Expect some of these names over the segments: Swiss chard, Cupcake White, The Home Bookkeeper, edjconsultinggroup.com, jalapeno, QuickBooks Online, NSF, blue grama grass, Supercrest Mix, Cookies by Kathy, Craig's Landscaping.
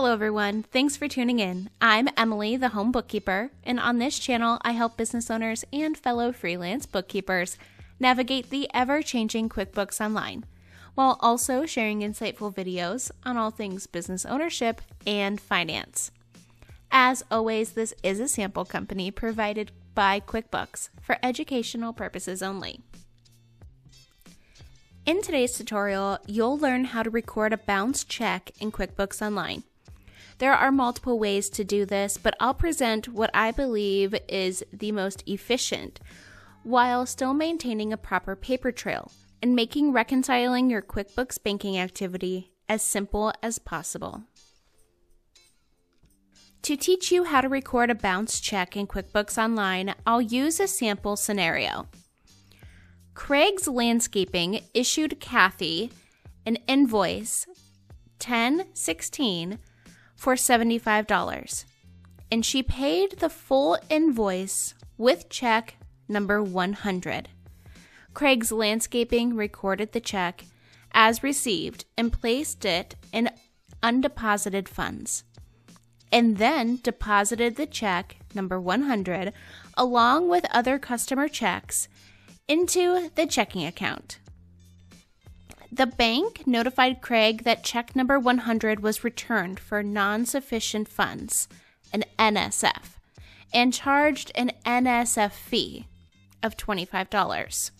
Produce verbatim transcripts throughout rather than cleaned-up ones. Hello everyone, thanks for tuning in. I'm Emily, the Home Bookkeeper, and on this channel I help business owners and fellow freelance bookkeepers navigate the ever-changing QuickBooks Online, while also sharing insightful videos on all things business ownership and finance. As always, this is a sample company provided by QuickBooks for educational purposes only. In today's tutorial, you'll learn how to record a bounce check in QuickBooks Online. There are multiple ways to do this, but I'll present what I believe is the most efficient while still maintaining a proper paper trail and making reconciling your QuickBooks banking activity as simple as possible. To teach you how to record a bounce check in QuickBooks Online, I'll use a sample scenario. Craig's Landscaping issued Kathy an invoice ten sixteen for seventy-five dollars, and she paid the full invoice with check number one hundred. Craig's Landscaping recorded the check as received and placed it in undeposited funds, and then deposited the check number one hundred along with other customer checks into the checking account. The bank notified Craig that check number one hundred was returned for non-sufficient funds, an N S F, and charged an N S F fee of twenty-five dollars.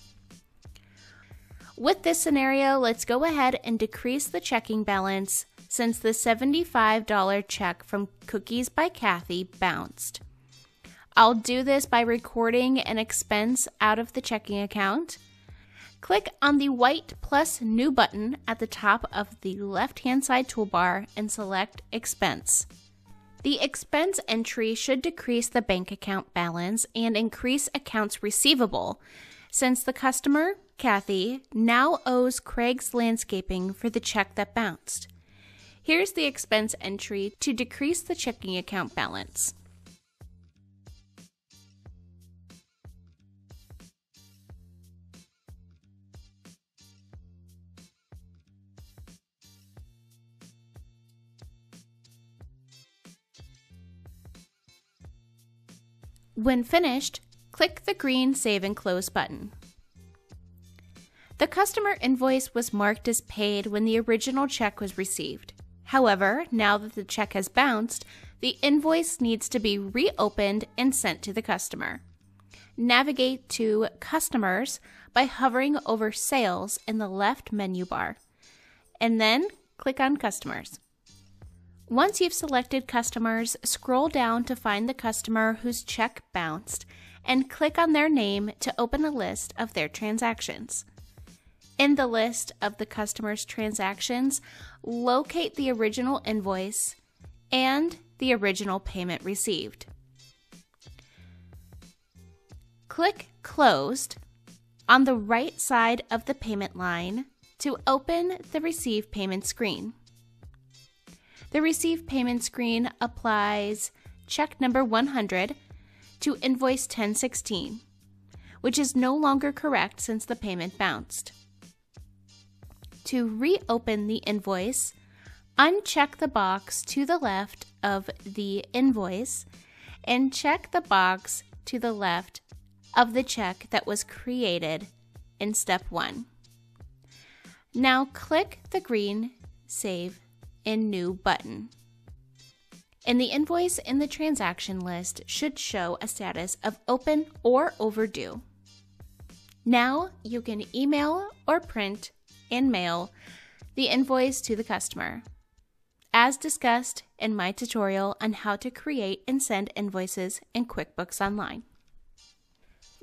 With this scenario, let's go ahead and decrease the checking balance since the seventy-five dollar check from Cookies by Kathy bounced. I'll do this by recording an expense out of the checking account. Click on the white plus new button at the top of the left-hand side toolbar and select expense. The expense entry should decrease the bank account balance and increase accounts receivable, since the customer, Kathy, now owes Craig's Landscaping for the check that bounced. Here's the expense entry to decrease the checking account balance. When finished, click the green Save and Close button. The customer invoice was marked as paid when the original check was received. However, now that the check has bounced, the invoice needs to be reopened and sent to the customer. Navigate to Customers by hovering over Sales in the left menu bar, and then click on Customers. Once you've selected Customers, scroll down to find the customer whose check bounced and click on their name to open a list of their transactions. In the list of the customer's transactions, locate the original invoice and the original payment received. Click Closed on the right side of the payment line to open the Receive Payment screen. The Receive Payment screen applies check number one hundred to invoice ten sixteen, which is no longer correct since the payment bounced. To reopen the invoice, uncheck the box to the left of the invoice and check the box to the left of the check that was created in step one. Now click the green Save and New button, and the invoice in the transaction list should show a status of open or overdue. Now you can email or print and mail the invoice to the customer, as discussed in my tutorial on how to create and send invoices in QuickBooks Online.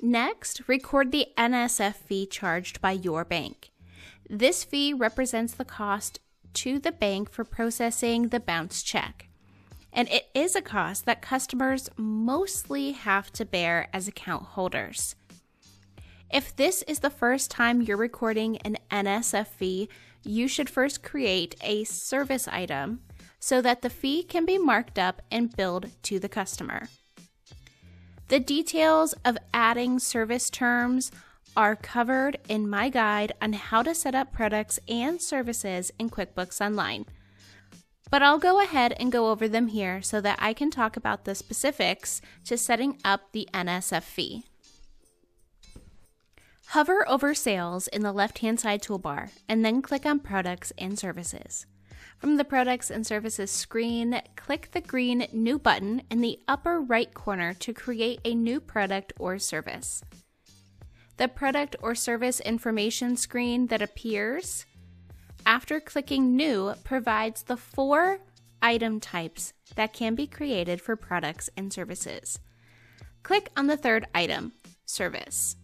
Next, record the N S F fee charged by your bank. This fee represents the cost to the bank for processing the bounce check, and it is a cost that customers mostly have to bear as account holders. If this is the first time you're recording an N S F fee, you should first create a service item so that the fee can be marked up and billed to the customer. The details of adding service terms are covered in my guide on how to set up products and services in QuickBooks Online. But I'll go ahead and go over them here so that I can talk about the specifics to setting up the N S F fee. Hover over Sales in the left-hand side toolbar and then click on Products and Services. From the Products and Services screen, click the green New button in the upper right corner to create a new product or service. The product or service information screen that appears after clicking New provides the four item types that can be created for products and services. Click on the third item, Service.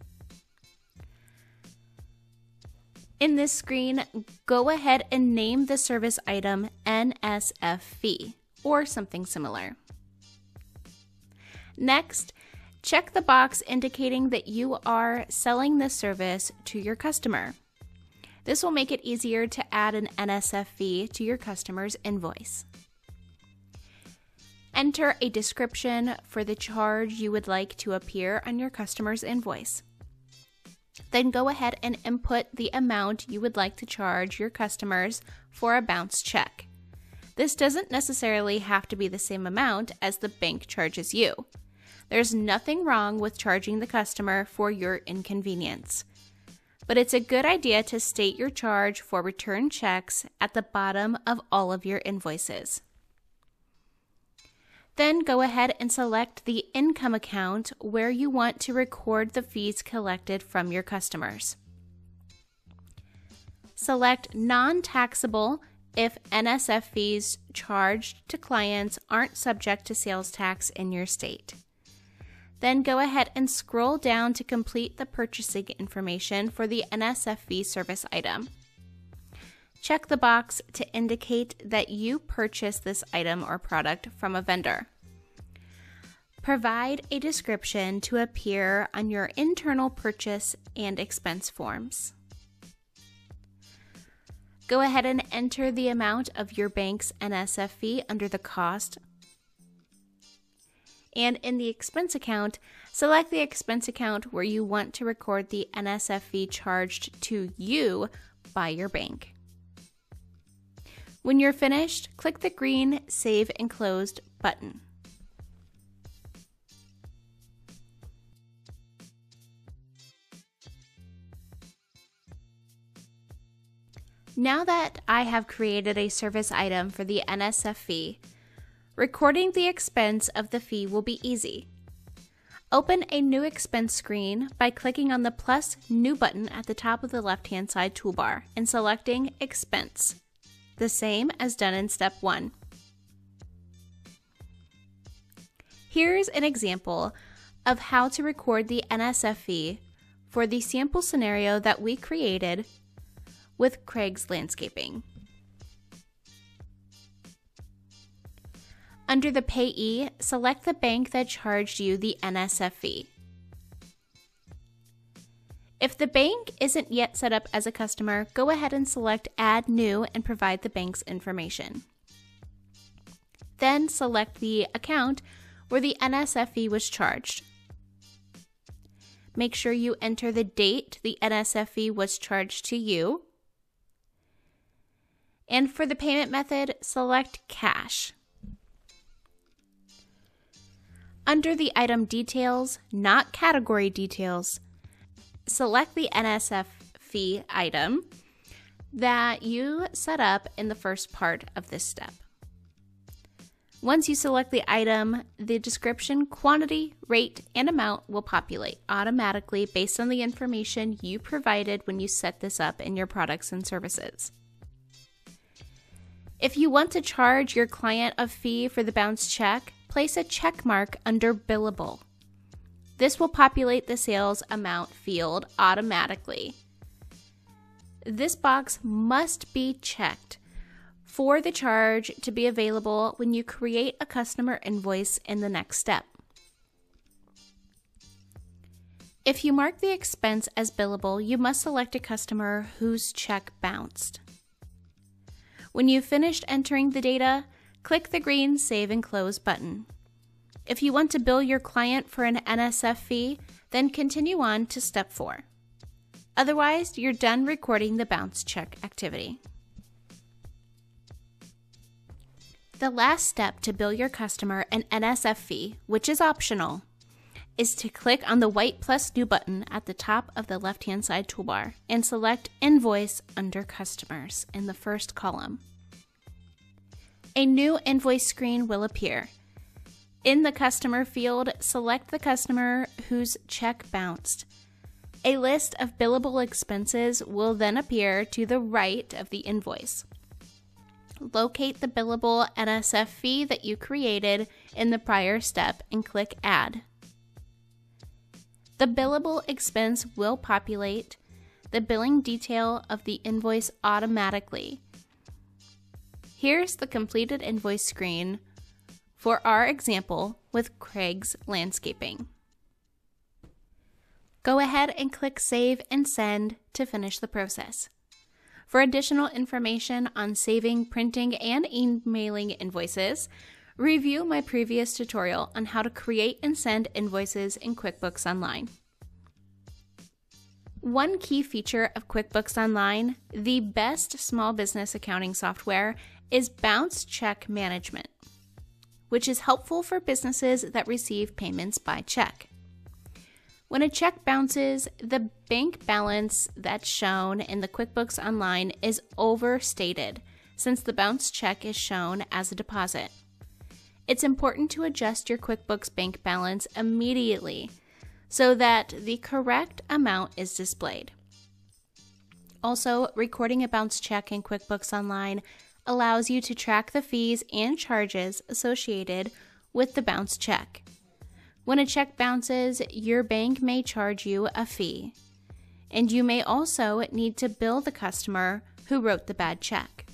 In this screen, go ahead and name the service item N S F fee or something similar. Next, check the box indicating that you are selling this service to your customer. This will make it easier to add an N S F fee to your customer's invoice. Enter a description for the charge you would like to appear on your customer's invoice. Then go ahead and input the amount you would like to charge your customers for a bounce check. This doesn't necessarily have to be the same amount as the bank charges you. There's nothing wrong with charging the customer for your inconvenience, but it's a good idea to state your charge for return checks at the bottom of all of your invoices. Then go ahead and select the income account where you want to record the fees collected from your customers. Select non-taxable if N S F fees charged to clients aren't subject to sales tax in your state. Then go ahead and scroll down to complete the purchasing information for the N S F fee service item. Check the box to indicate that you purchased this item or product from a vendor. Provide a description to appear on your internal purchase and expense forms. Go ahead and enter the amount of your bank's N S F fee under the cost. And in the expense account, select the expense account where you want to record the N S F fee charged to you by your bank. When you're finished, click the green Save and Closed button. Now that I have created a service item for the N S F fee, recording the expense of the fee will be easy. Open a new expense screen by clicking on the plus New button at the top of the left-hand side toolbar and selecting Expense. The same as done in step one. Here's an example of how to record the N S F fee for the sample scenario that we created with Craig's Landscaping. Under the payee, select the bank that charged you the N S F fee. If the bank isn't yet set up as a customer, go ahead and select Add New and provide the bank's information. Then select the account where the N S F fee was charged. Make sure you enter the date the N S F fee was charged to you. And for the payment method, select Cash. Under the item Details, not Category Details, select the N S F fee item that you set up in the first part of this step. Once you select the item, the description, quantity, rate, and amount will populate automatically based on the information you provided when you set this up in your products and services. If you want to charge your client a fee for the bounce check, place a check mark under Billable. This will populate the sales amount field automatically. This box must be checked for the charge to be available when you create a customer invoice in the next step. If you mark the expense as billable, you must select a customer whose check bounced. When you've finished entering the data, click the green Save and Close button. If you want to bill your client for an N S F fee, then continue on to step four. Otherwise, you're done recording the bounce check activity. The last step to bill your customer an N S F fee, which is optional, is to click on the white plus new button at the top of the left-hand side toolbar and select Invoice under Customers in the first column. A new invoice screen will appear. In the customer field, select the customer whose check bounced. A list of billable expenses will then appear to the right of the invoice. Locate the billable N S F fee that you created in the prior step and click Add. The billable expense will populate the billing detail of the invoice automatically. Here's the completed invoice screen for our example with Craig's Landscaping. Go ahead and click Save and Send to finish the process. For additional information on saving, printing, and emailing invoices, review my previous tutorial on how to create and send invoices in QuickBooks Online. One key feature of QuickBooks Online, the best small business accounting software, is bounce check management, which is helpful for businesses that receive payments by check. When a check bounces, the bank balance that's shown in the QuickBooks Online is overstated since the bounce check is shown as a deposit. It's important to adjust your QuickBooks bank balance immediately so that the correct amount is displayed. Also, recording a bounce check in QuickBooks Online allows you to track the fees and charges associated with the bounce check. When a check bounces, your bank may charge you a fee, and you may also need to bill the customer who wrote the bad check.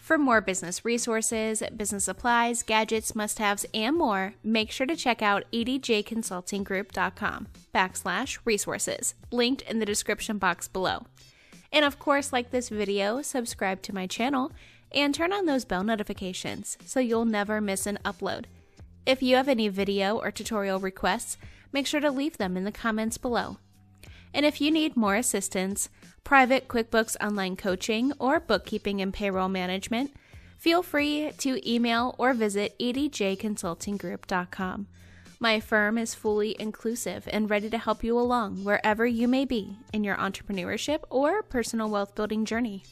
For more business resources, business supplies, gadgets, must-haves, and more, make sure to check out edjconsultinggroup.com backslash resources, linked in the description box below. And of course, like this video, subscribe to my channel, and turn on those bell notifications so you'll never miss an upload. If you have any video or tutorial requests, make sure to leave them in the comments below. And if you need more assistance, private QuickBooks Online coaching, or bookkeeping and payroll management, feel free to email or visit edjconsultinggroup dot com. My firm is fully inclusive and ready to help you along wherever you may be in your entrepreneurship or personal wealth building journey.